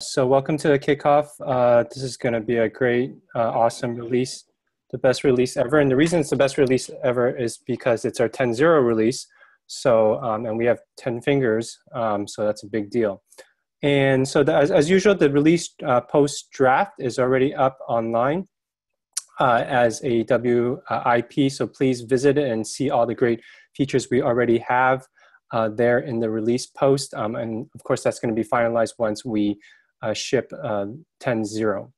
So welcome to the kickoff. This is going to be a great, awesome release, the best release ever. And the reason it's the best release ever is because it's our 10.0 release. So, and we have 10 fingers, so that's a big deal. And so as usual, the release post draft is already up online as a WIP. So please visit it and see all the great features we already have there in the release post. And of course, that's going to be finalized once we ship 10.0.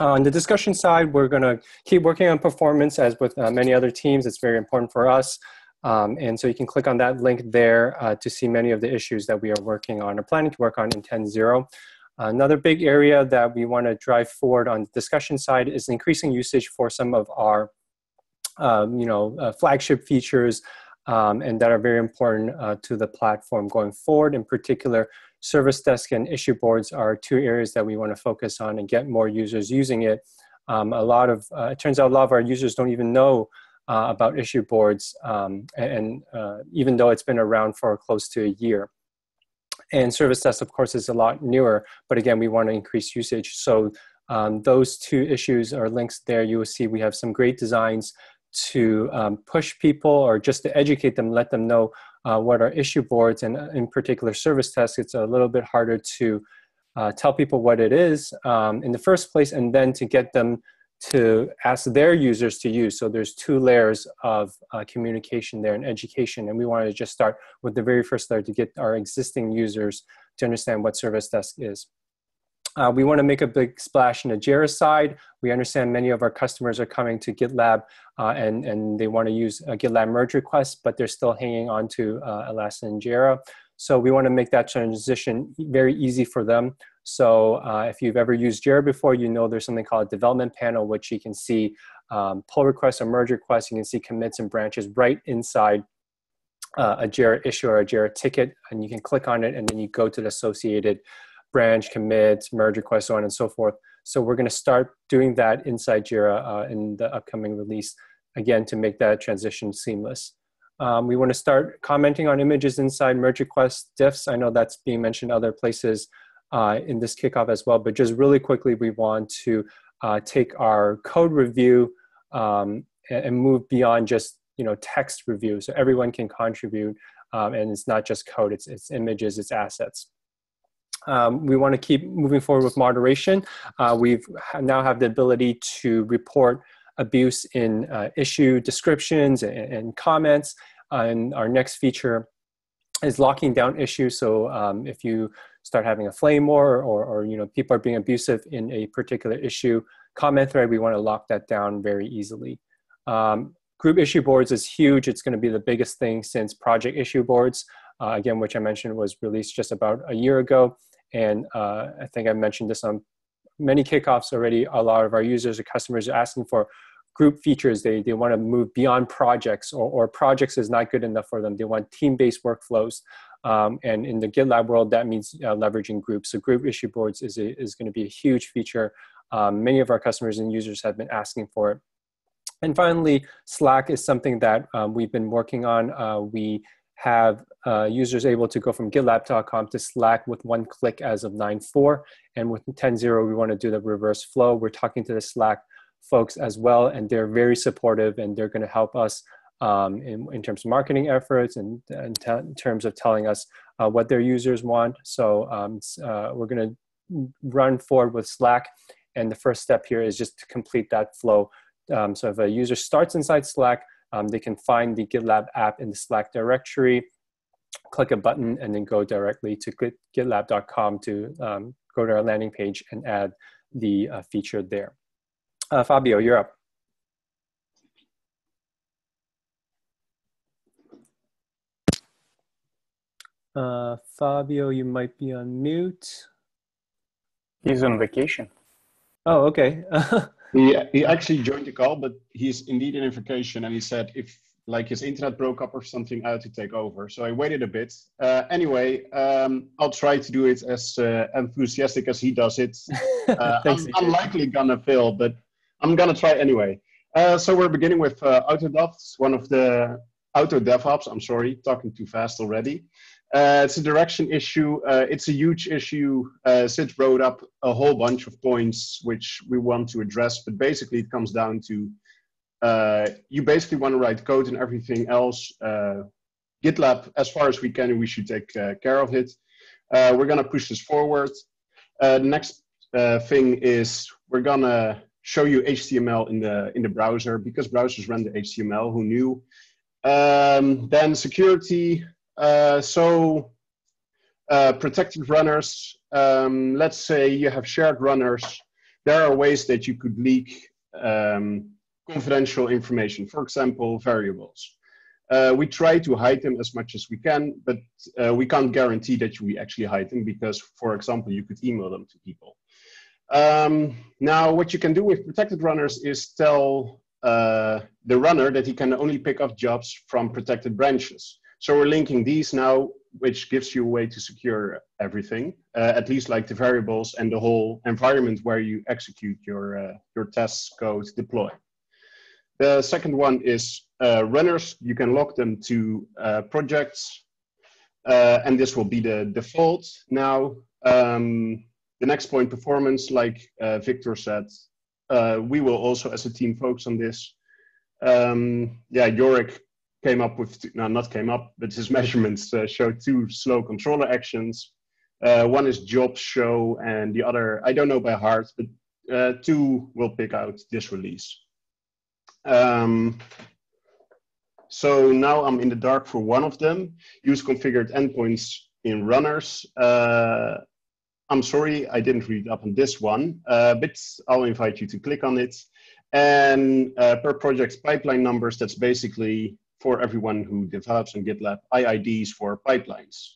On the discussion side, we're going to keep working on performance. As with many other teams, it's very important for us. And so you can click on that link there to see many of the issues that we are working on or planning to work on in 10.0. Another big area that we want to drive forward on the discussion side is increasing usage for some of our flagship features and that are very important to the platform going forward. In particular, service desk and issue boards are two areas that we want to focus on and get more users using it. It turns out a lot of our users don't even know about issue boards, even though it's been around for close to a year. And service desk, of course, is a lot newer, but again, we want to increase usage. So those two issues are links there. You will see we have some great designs to push people or just to educate them, let them know what are issue boards, and in particular service desks. It's a little bit harder to tell people what it is in the first place, and then to get them to ask their users to use. So there's two layers of communication there and education, and we wanted to just start with the very first layer to get our existing users to understand what service desk is. We want to make a big splash in the Jira side. We understand many of our customers are coming to GitLab and they want to use a GitLab merge request, but they're still hanging on to Elastic and Jira. So we want to make that transition very easy for them. So if you've ever used Jira before, you know there's something called a development panel, which you can see pull requests or merge requests. You can see commits and branches right inside a Jira issue or a Jira ticket, and you can click on it and then you go to the associated branch, commits, merge requests, so on and so forth. So we're going to start doing that inside Jira in the upcoming release, again, to make that transition seamless. We want to start commenting on images inside merge requests, diffs. I know that's being mentioned other places in this kickoff as well, but just really quickly, we want to take our code review and move beyond just text review. So everyone can contribute, and it's not just code, it's images, it's assets. We want to keep moving forward with moderation. We've now have the ability to report abuse in issue descriptions and comments. And our next feature is locking down issues. So if you start having a flame war or people are being abusive in a particular issue comment thread, we want to lock that down very easily. Group issue boards is huge. It's going to be the biggest thing since project issue boards, again, which I mentioned was released just about a year ago. And I think I mentioned this on many kickoffs already. A lot of our users or customers are asking for group features. They want to move beyond projects, or projects is not good enough for them. They want team-based workflows. And in the GitLab world, that means leveraging groups. So group issue boards is going to be a huge feature. Many of our customers and users have been asking for it. And finally, Slack is something that we've been working on. We have users able to go from gitlab.com to Slack with one click as of 9.4. And with 10.0, we want to do the reverse flow. We're talking to the Slack folks as well, and they're very supportive, and they're going to help us in terms of marketing efforts and in terms of telling us what their users want. So we're going to run forward with Slack. And the first step here is just to complete that flow. So if a user starts inside Slack, they can find the GitLab app in the Slack directory, click a button, and then go directly to gitlab.com to go to our landing page and add the feature there. Fabio, you're up. Fabio, you might be on mute. He's on vacation. Oh, okay. He actually joined the call, but he's indeed in vacation, and he said if like his internet broke up or something, I had to take over. So I waited a bit. Anyway, I'll try to do it as enthusiastic as he does it. I'm likely gonna fail, but I'm gonna try anyway. So we're beginning with Auto DevOps, one of the Auto DevOps. I'm sorry, talking too fast already. It's a direction issue. It's a huge issue. Sid wrote up a whole bunch of points which we want to address, but basically it comes down to you basically want to write code and everything else. GitLab, as far as we can, we should take care of it. We're going to push this forward. Next thing is we're going to show you HTML in the browser, because browsers render HTML, who knew? Then security. Protected runners. Let's say you have shared runners. There are ways that you could leak confidential information, for example, variables. We try to hide them as much as we can, but we can't guarantee that we actually hide them because, for example, you could email them to people. Now, what you can do with protected runners is tell the runner that he can only pick up jobs from protected branches. So we're linking these now, which gives you a way to secure everything, at least like the variables and the whole environment where you execute your tests, code, deploy. The second one is runners. You can lock them to projects, and this will be the default now. The next point, performance, like Victor said, we will also as a team focus on this. Yeah, Yorick came up with, no, not came up, but his measurements show two slow controller actions. One is jobs show, and the other, I don't know by heart, but two will pick out this release. So now I'm in the dark for one of them. Use configured endpoints in runners. I'm sorry, I didn't read up on this one, but I'll invite you to click on it. And per project's pipeline numbers, that's basically for everyone who develops in GitLab, IIDs for pipelines.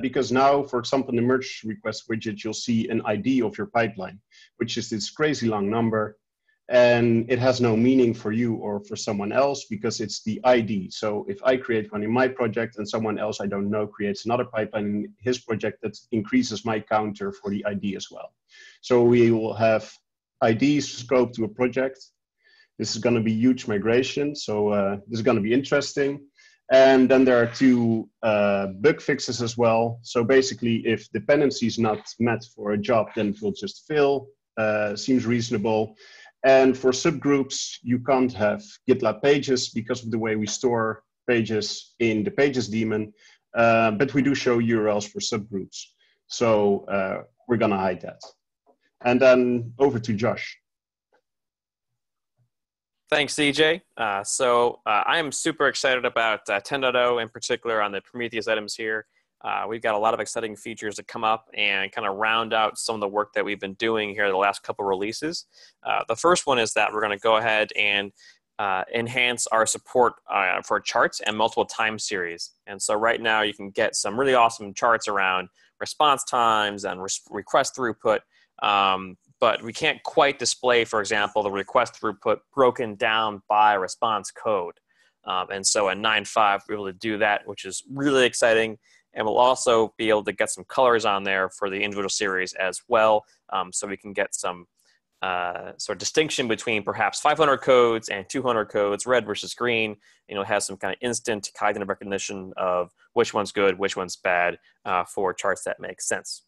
Because now, for example, in the merge request widget, you'll see an ID of your pipeline, which is this crazy long number. And it has no meaning for you or for someone else because it's the ID. So if I create one in my project and someone else I don't know creates another pipeline in his project, that increases my counter for the ID as well. So we will have IDs scoped to a project. This is going to be huge migration, so this is going to be interesting. And then there are two bug fixes as well. So basically, if dependency is not met for a job, then it will just fail. Seems reasonable. And for subgroups, you can't have GitLab pages because of the way we store pages in the pages daemon. But we do show URLs for subgroups. So we're going to hide that. And then over to Josh. Thanks, CJ. I am super excited about 10.0, in particular on the Prometheus items here. We've got a lot of exciting features that come up and kind of round out some of the work that we've been doing here the last couple releases. The first one is that we're going to go ahead and enhance our support for charts and multiple time series. And so right now you can get some really awesome charts around response times and request throughput. But we can't quite display, for example, the request throughput broken down by response code. And so in 9.5, we're able to do that, which is really exciting. And we'll also be able to get some colors on there for the individual series as well. So we can get some sort of distinction between perhaps 500 codes and 200 codes, red versus green. You know, it has some kind of instant cognitive recognition of which one's good, which one's bad for charts that make sense.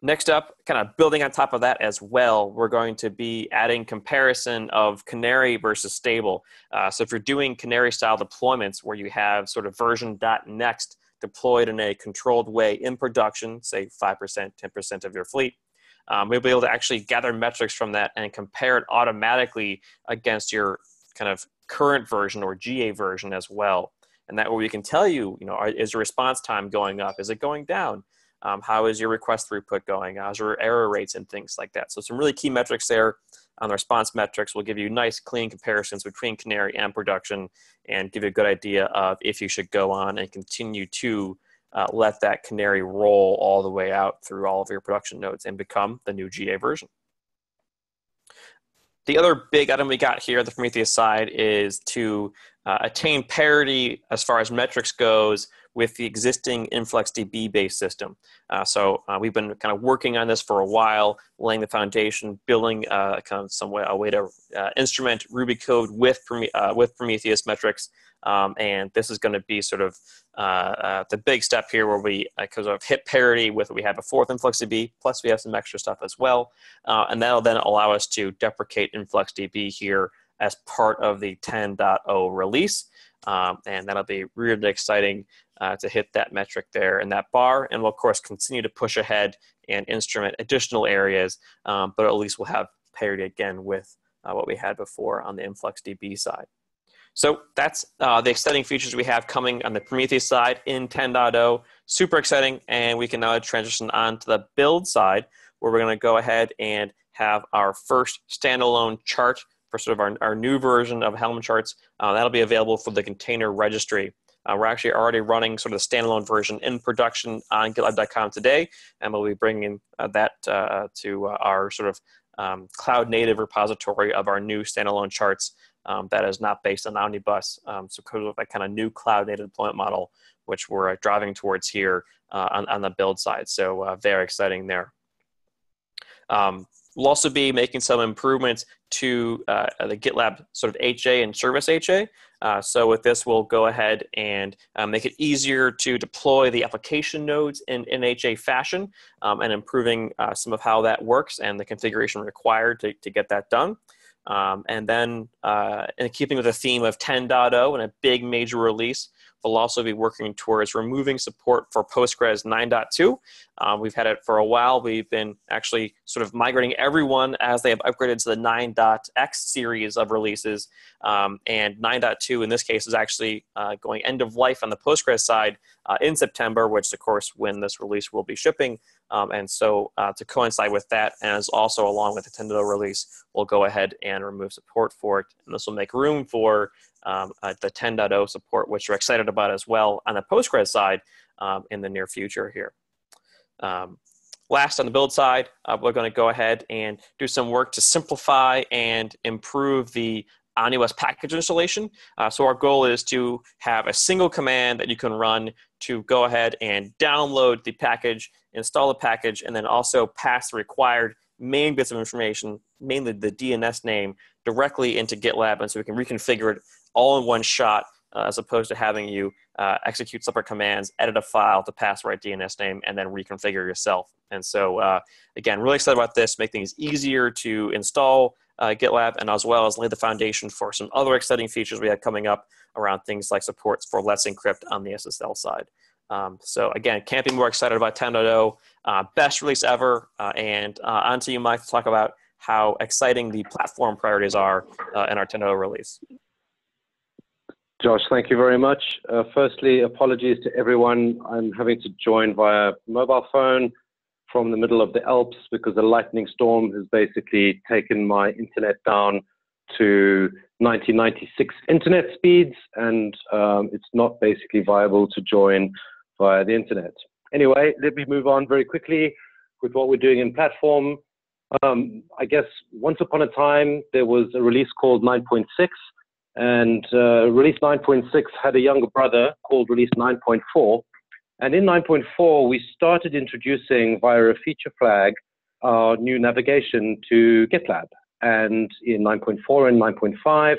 Next up, kind of building on top of that as well, we're going to be adding comparison of canary versus stable. So if you're doing canary style deployments where you have sort of version.next deployed in a controlled way in production, say 5%, 10% of your fleet, we'll be able to actually gather metrics from that and compare it automatically against your kind of current version or GA version as well. And that way we can tell you, you know, is your response time going up? Is it going down? How is your request throughput going? How's your error rates and things like that? So some really key metrics there on the response metrics will give you nice clean comparisons between canary and production and give you a good idea of if you should go on and continue to let that canary roll all the way out through all of your production nodes and become the new GA version. The other big item we got here on the Prometheus side is to attain parity as far as metrics goes with the existing InfluxDB-based system. We've been kind of working on this for a while, laying the foundation, building a way to instrument Ruby code with Prometheus metrics. And this is going to be sort of the big step here where we sort of hit parity with what we had before with InfluxDB, plus we have some extra stuff as well. And that'll then allow us to deprecate InfluxDB here as part of the 10.0 release. And that'll be really exciting to hit that metric there in that bar. And we'll, of course, continue to push ahead and instrument additional areas, but at least we'll have parity again with what we had before on the InfluxDB side. So that's the exciting features we have coming on the Prometheus side in 10.0. Super exciting, and we can now transition on to the build side, where we're gonna go ahead and have our first standalone chart for sort of our new version of Helm charts. That'll be available for the container registry. We're actually already running sort of the standalone version in production on GitLab.com today, and we'll be bringing that to our sort of cloud native repository of our new standalone charts that is not based on Omnibus. So because of that kind of new cloud native deployment model, which we're driving towards here on the build side. So very exciting there. We'll also be making some improvements to the GitLab sort of HA and service HA. So with this, we'll go ahead and make it easier to deploy the application nodes in HA fashion and improving some of how that works and the configuration required to get that done. And then in keeping with the theme of 10.0 and a big major release, we'll also be working towards removing support for Postgres 9.2. We've had it for a while. We've been actually sort of migrating everyone as they have upgraded to the 9.x series of releases. And 9.2 in this case is actually going end of life on the Postgres side in September, which of course when this release will be shipping. And so to coincide with that, as also along with the 10.0 release, we'll go ahead and remove support for it. And this will make room for the 10.0 support, which we're excited about as well on the Postgres side in the near future here. Last on the build side, we're going to go ahead and do some work to simplify and improve the Omnibus package installation. So our goal is to have a single command that you can run to go ahead and download the package, install the package, and then also pass the required main bits of information, mainly the DNS name, directly into GitLab, and so we can reconfigure it all in one shot as opposed to having you execute separate commands, edit a file to pass the right DNS name, and then reconfigure yourself. And so again, really excited about this, make things easier to install GitLab, and as well as lay the foundation for some other exciting features we have coming up around things like supports for Let's Encrypt on the SSL side. So again, can't be more excited about 10.0, best release ever, and on to you, Mike, to talk about how exciting the platform priorities are in our 10.0 release. Josh, thank you very much. Firstly, apologies to everyone. I'm having to join via mobile phone from the middle of the Alps because a lightning storm has basically taken my internet down to 1996 internet speeds, and it's not basically viable to join via the internet. Anyway, let me move on very quickly with what we're doing in platform. I guess once upon a time, there was a release called 9.6, and release 9.6 had a younger brother called release 9.4. And in 9.4, we started introducing via a feature flag our new navigation to GitLab. And in 9.4 and 9.5,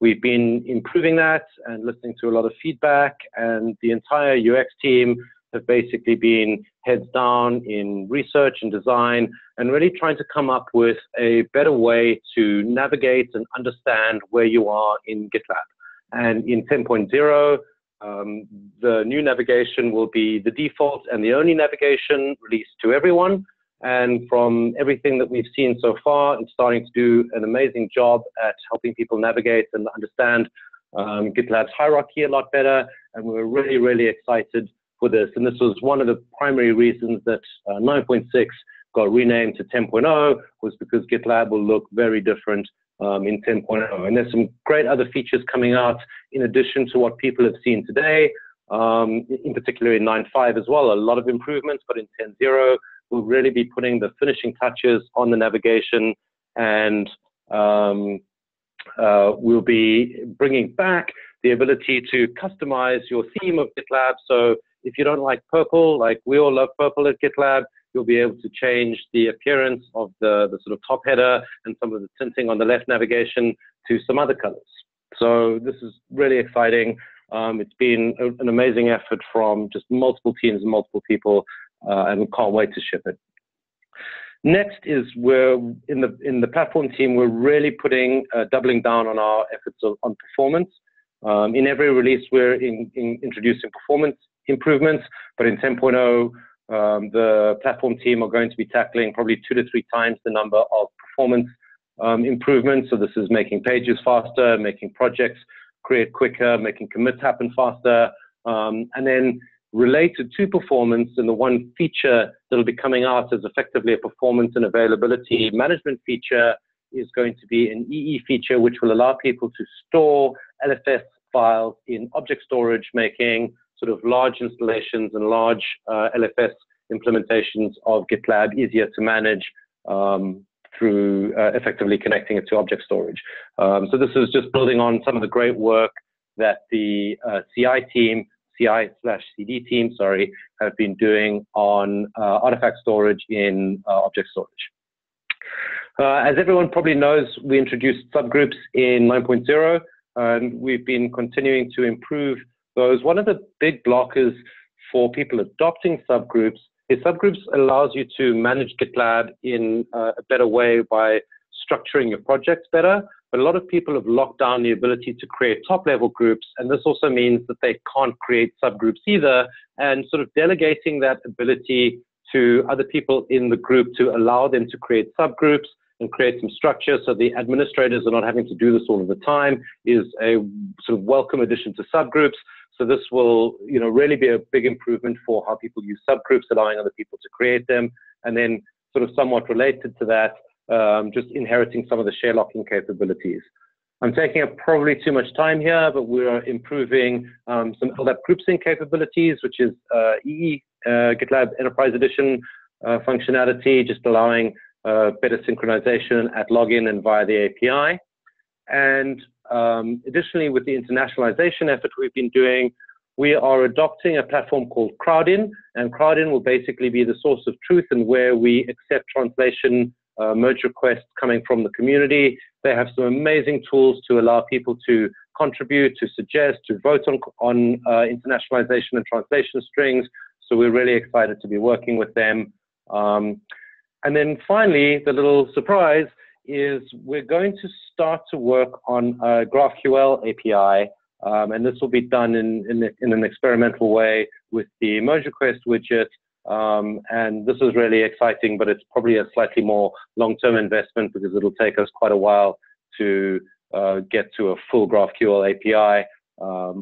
we've been improving that and listening to a lot of feedback. And the entire UX team have basically been heads down in research and design and really trying to come up with a better way to navigate and understand where you are in GitLab. And in 10.0, the new navigation will be the default and the only navigation released to everyone. And from everything that we've seen so far, it's starting to do an amazing job at helping people navigate and understand GitLab's hierarchy a lot better. And we're really, really excited for this. And this was one of the primary reasons that 9.6 got renamed to 10.0 was because GitLab will look very different in 10.0. And there's some great other features coming out in addition to what people have seen today, in particular in 9.5 as well, a lot of improvements, but in 10.0, we'll really be putting the finishing touches on the navigation, and we'll be bringing back the ability to customize your theme of GitLab. So if you don't like purple, like we all love purple at GitLab, you'll be able to change the appearance of the sort of top header and some of the tinting on the left navigation to some other colors. So this is really exciting. It's been an amazing effort from just multiple teams and multiple people, and we can't wait to ship it. Next is we're in the platform team, we're really putting, doubling down on our efforts on performance. In every release, we're introducing performance improvements, but in 10.0, the platform team are going to be tackling probably 2 to 3 times the number of performance improvements. So this is making pages faster, making projects create quicker, making commits happen faster. And then related to performance, and the one feature that'll be coming out as effectively a performance and availability management feature is going to be an EE feature, which will allow people to store LFS files in object storage, making sort of large installations and large LFS implementations of GitLab easier to manage through effectively connecting it to object storage. So this is just building on some of the great work that the CI/CD team have been doing on artifact storage in object storage. As everyone probably knows, we introduced subgroups in 9.0, and we've been continuing to improve those. One of the big blockers for people adopting subgroups is subgroups allows you to manage GitLab in a better way by structuring your projects better. But a lot of people have locked down the ability to create top-level groups, and this also means that they can't create subgroups either, and sort of delegating that ability to other people in the group to allow them to create subgroups and create some structure so the administrators are not having to do this all of the time is a sort of welcome addition to subgroups. So this will, you know, really be a big improvement for how people use subgroups, allowing other people to create them. And then sort of somewhat related to that, just inheriting some of the share locking capabilities. I'm taking up probably too much time here, but we're improving some LDAP group sync capabilities, which is EE, GitLab Enterprise Edition functionality, just allowing better synchronization at login and via the API. And additionally, with the internationalization effort we've been doing, we are adopting a platform called Crowdin, and Crowdin will basically be the source of truth and where we accept translation merge requests coming from the community. They have some amazing tools to allow people to contribute, to suggest, to vote on internationalization and translation strings. So we're really excited to be working with them. And then finally, the little surprise is we're going to start to work on a GraphQL API, and this will be done in an experimental way with the merge request widget, and this is really exciting, but it's probably a slightly more long-term investment because it'll take us quite a while to get to a full GraphQL API,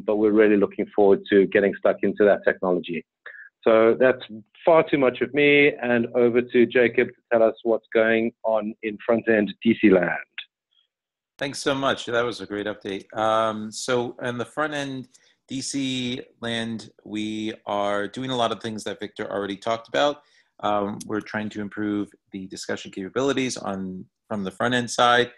but we're really looking forward to getting stuck into that technology. So that's far too much of me, and over to Jacob to tell us what's going on in front-end DC land. Thanks so much. That was a great update. So in the front-end DC land, we are doing a lot of things that Victor already talked about. We're trying to improve the discussion capabilities from the front-end side.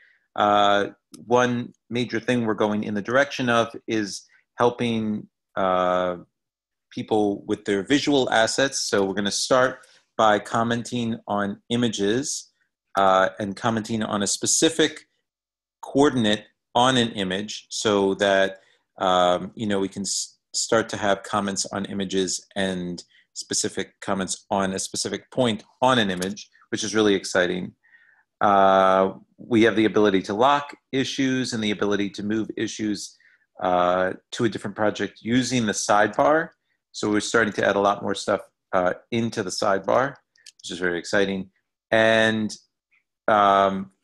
One major thing we're going in the direction of is helping people with their visual assets. So we're going to start by commenting on images and commenting on a specific coordinate on an image so that, you know, we can start to have comments on images and specific comments on a specific point on an image, which is really exciting. We have the ability to lock issues and the ability to move issues to a different project using the sidebar. So we're starting to add a lot more stuff into the sidebar, which is very exciting. And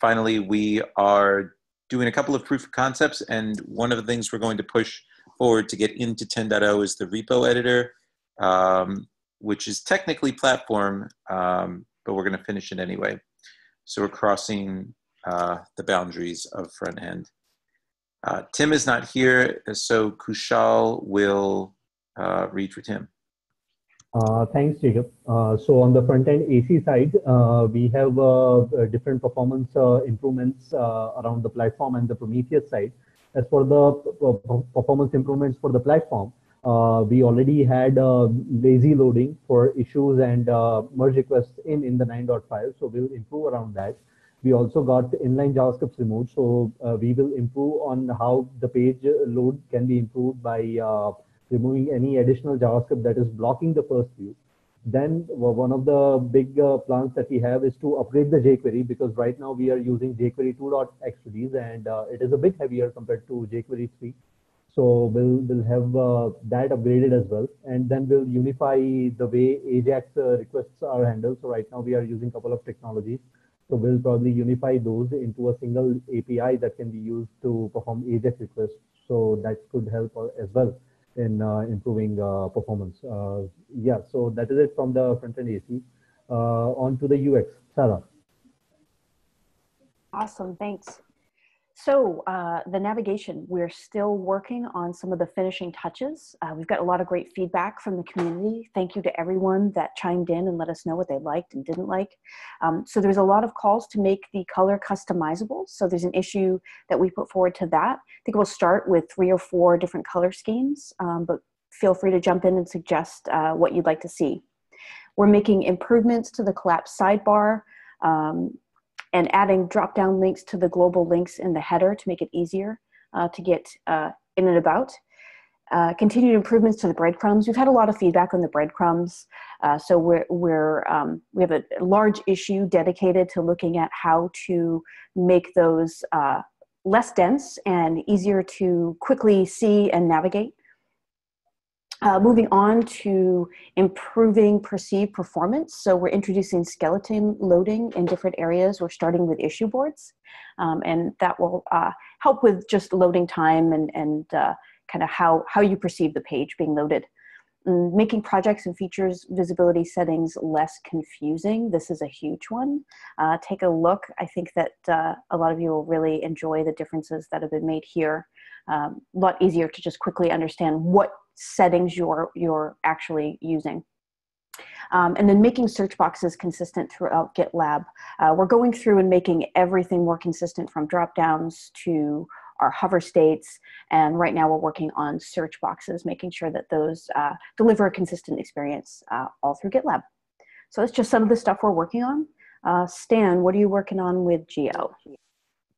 finally, we are doing a couple of proof of concepts. And one of the things we're going to push forward to get into 10.0 is the repo editor, which is technically platform, but we're gonna finish it anyway. So we're crossing the boundaries of front end. Tim is not here, so Kushal will read for Tim. Thanks, Jacob. So on the front-end AC side, we have different performance improvements around the platform and the Prometheus side. As for the performance improvements for the platform, we already had lazy loading for issues and merge requests in the 9.5, so we'll improve around that. We also got inline JavaScript removed, so we will improve on how the page load can be improved by removing any additional JavaScript that is blocking the first view. Then one of the big plans that we have is to upgrade the jQuery, because right now we are using jQuery 2.x release, and it is a bit heavier compared to jQuery 3. So we'll have that upgraded as well. And then we'll unify the way AJAX requests are handled. So right now we are using a couple of technologies. So we'll probably unify those into a single API that can be used to perform AJAX requests. So that could help as well in improving performance. Yeah, so that is it from the front-end AC. On to the UX, Sarah. Awesome, thanks. So the navigation, we're still working on some of the finishing touches. We've got a lot of great feedback from the community. Thank you to everyone that chimed in and let us know what they liked and didn't like. So there's a lot of calls to make the color customizable. So there's an issue that we put forward to that. I think we'll start with 3 or 4 different color schemes, but feel free to jump in and suggest what you'd like to see. We're making improvements to the collapsed sidebar, and adding drop-down links to the global links in the header to make it easier to get in and about. Continued improvements to the breadcrumbs. We've had a lot of feedback on the breadcrumbs. So we have a large issue dedicated to looking at how to make those less dense and easier to quickly see and navigate. Moving on to improving perceived performance. So we're introducing skeleton loading in different areas. We're starting with issue boards, and that will help with just loading time and kind of how you perceive the page being loaded. And making projects and features visibility settings less confusing. This is a huge one. Take a look. I think that a lot of you will really enjoy the differences that have been made here. A lot easier to just quickly understand what settings you're actually using. And then making search boxes consistent throughout GitLab. We're going through and making everything more consistent, from drop-downs to our hover states. And right now we're working on search boxes, making sure that those deliver a consistent experience all through GitLab. So that's just some of the stuff we're working on. Stan, what are you working on with Geo?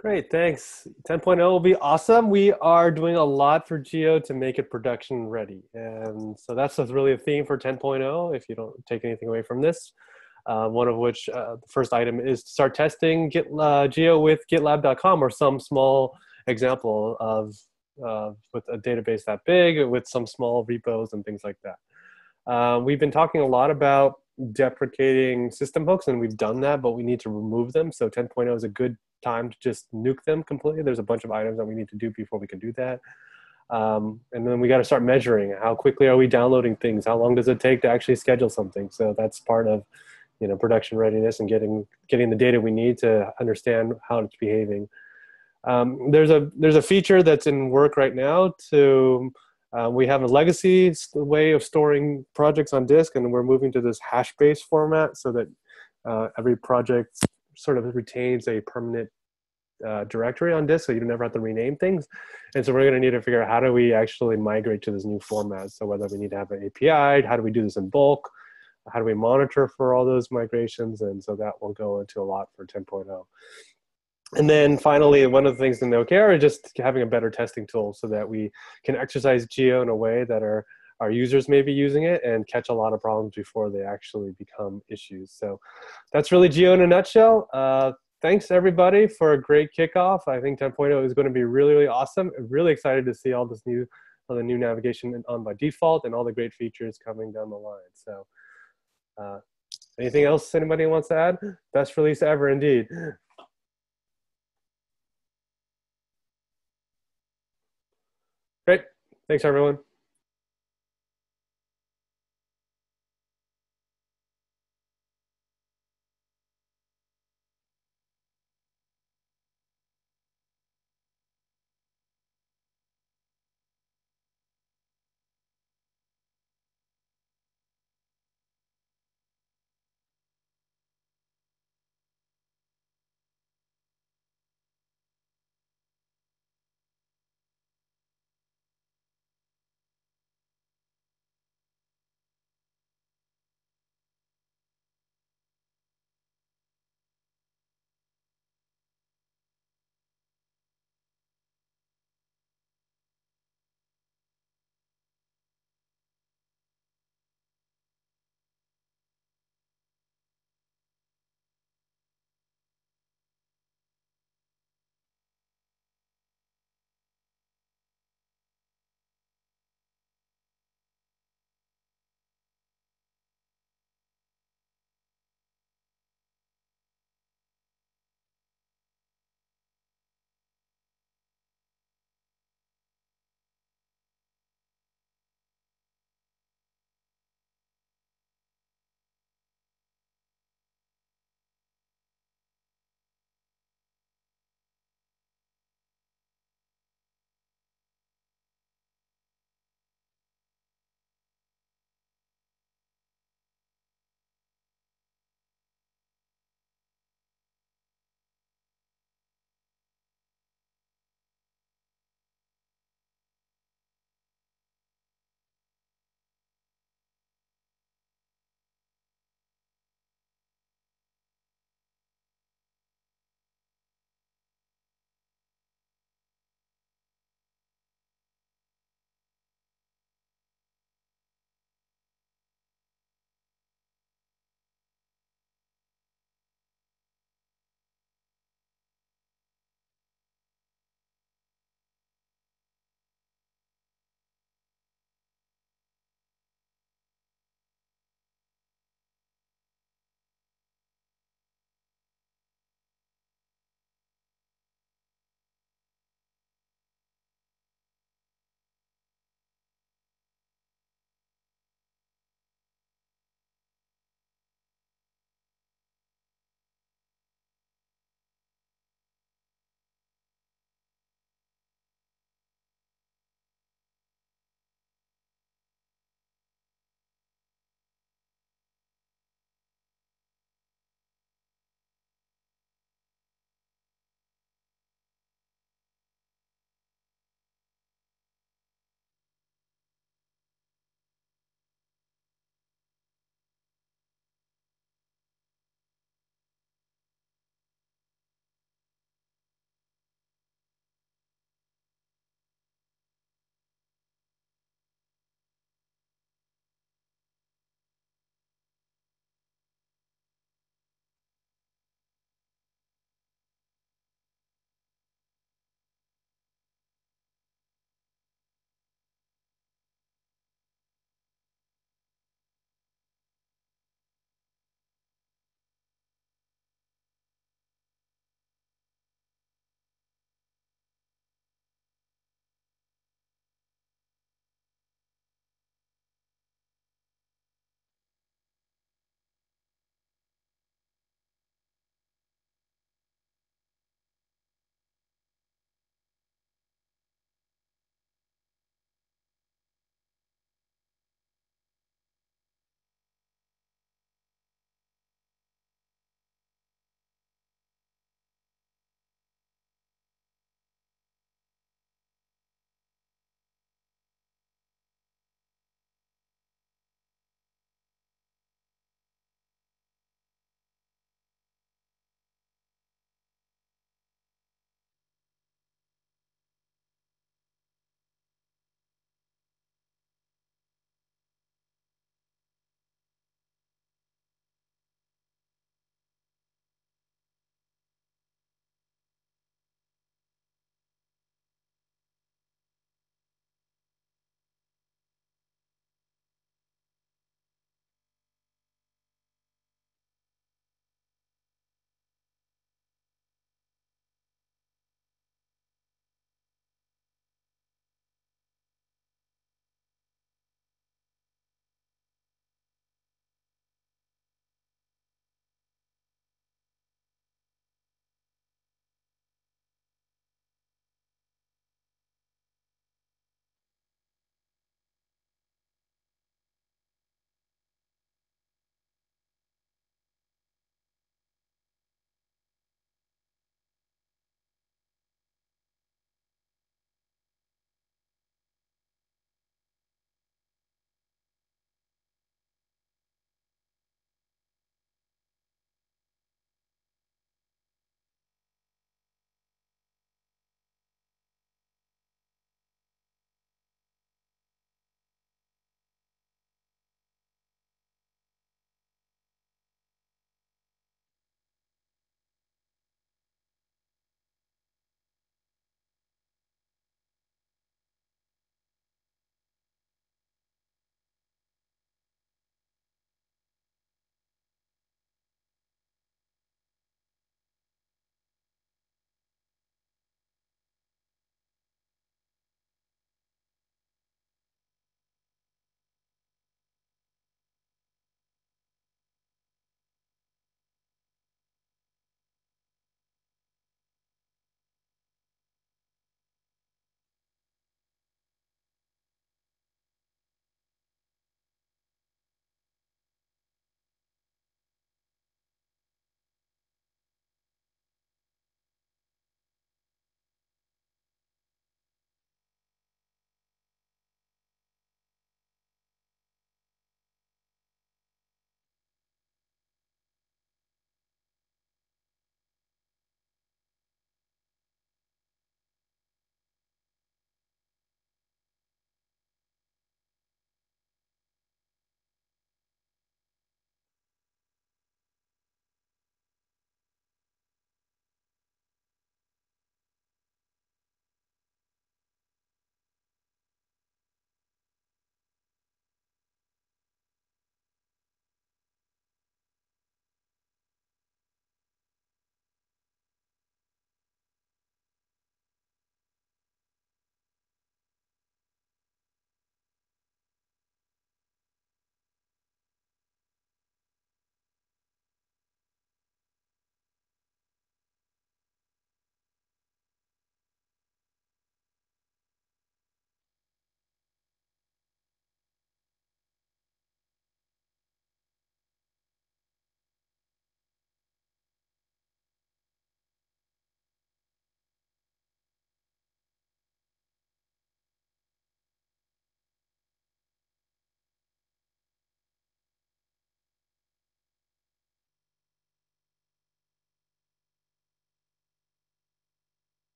Great, thanks. 10.0 will be awesome. We are doing a lot for Geo to make it production ready. And so that's really a theme for 10.0, if you don't take anything away from this. One of which, the first item is to start testing Geo with GitLab.com, or some small example of with a database that big, with some small repos and things like that. We've been talking a lot about deprecating system hooks, and we've done that, but we need to remove them. So 10.0 is a good time to just nuke them completely. There's a bunch of items that we need to do before we can do that. And then we got to start measuring how quickly are we downloading things, how long does it take to actually schedule something. So that's part of, you know, production readiness and getting the data we need to understand how it's behaving. There's a feature that's in work right now to we have a legacy way of storing projects on disk, and we're moving to this hash-based format so that every project sort of retains a permanent directory on disk, so you never have to rename things. And so we're going to need to figure out, how do we actually migrate to this new format? So whether we need to have an API, how do we do this in bulk? How do we monitor for all those migrations? And so that will go into a lot for 10.0. And then finally, one of the things in the OKR is just having a better testing tool so that we can exercise Geo in a way that our users may be using it and catch a lot of problems before they actually become issues. So that's really Geo in a nutshell. Thanks everybody for a great kickoff. I think 10.0 is going to be really, really awesome. I'm really excited to see all the new navigation on by default and all the great features coming down the line. So anything else anybody wants to add? Best release ever indeed. Great, thanks everyone.